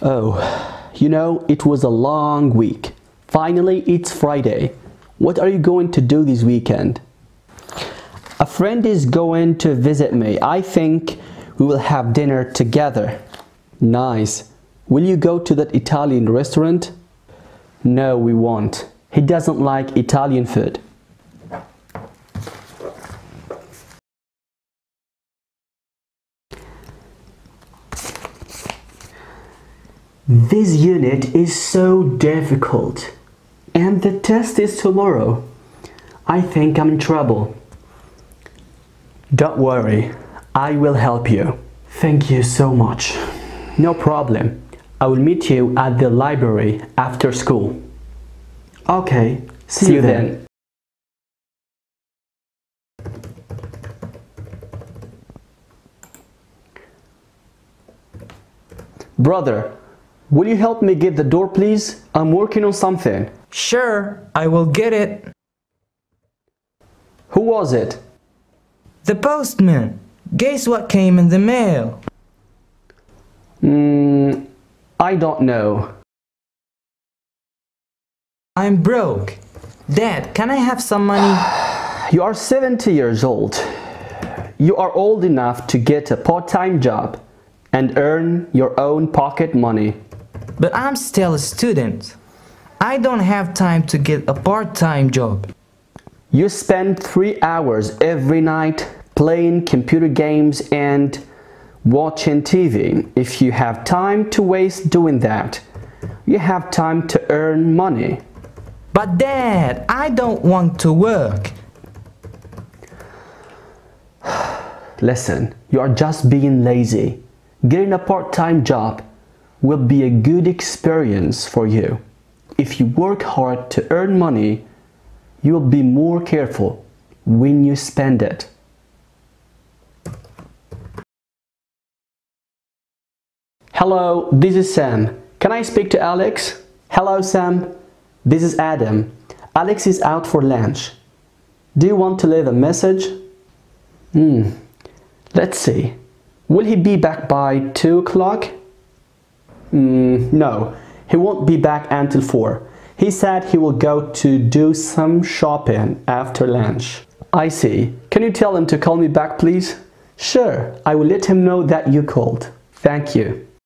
Oh, you know, it was a long week. Finally, it's Friday. What are you going to do this weekend? A friend is going to visit me. I think we will have dinner together. Nice. Will you go to that Italian restaurant? No, we won't. He doesn't like Italian food. This unit is so difficult, and the test is tomorrow. I think I'm in trouble. Don't worry, I will help you. Thank you so much. No problem. I will meet you at the library after school. Okay, see you then. Brother, will you help me get the door, please? I'm working on something. Sure, I will get it. Who was it? The postman. Guess what came in the mail? I don't know. I'm broke. Dad, can I have some money? You are 70 years old. You are old enough to get a part-time job and earn your own pocket money. But I'm still a student. I don't have time to get a part-time job. You spend 3 hours every night playing computer games and watching TV. If you have time to waste doing that, you have time to earn money. But Dad, I don't want to work. Listen, you are just being lazy. Getting a part-time job will be a good experience for you. If you work hard to earn money, you will be more careful when you spend it. Hello, this is Sam. Can I speak to Alex? Hello, Sam. This is Adam. Alex is out for lunch. Do you want to leave a message? Let's see. Will he be back by 2 o'clock? No, he won't be back until 4. He said he will go to do some shopping after lunch. I see. Can you tell him to call me back, please? Sure, I will let him know that you called. Thank you.